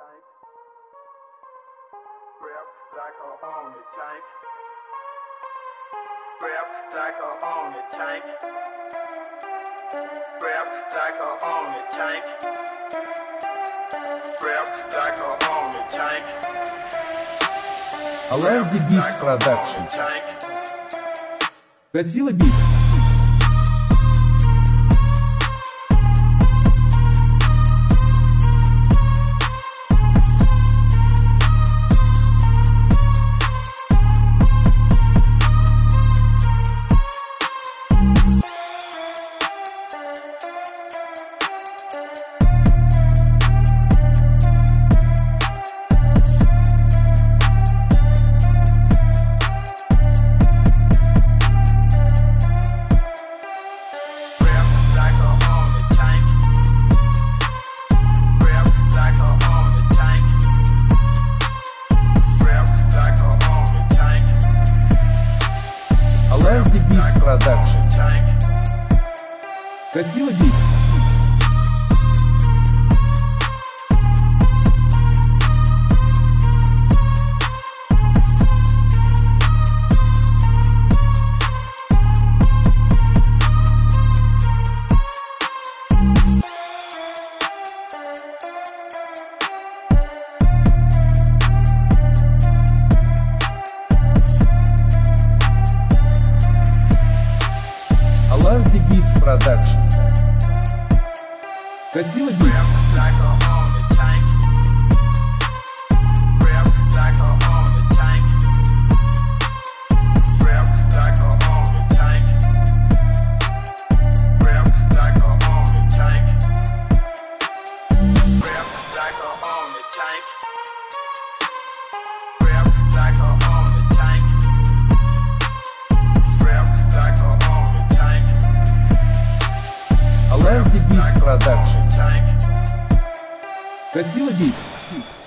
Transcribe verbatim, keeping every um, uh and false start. tank. Rip like a on the tank. Rip like a on the tank. Rip like a on the tank. Rip like a on the tank. Olardee Beats Production. Godzilla Beats. Olardee Beats Production. Godzilla Beats. Olardee Beats Production. Godzilla Beats. Olardee Beats Production. Godzilla Beats.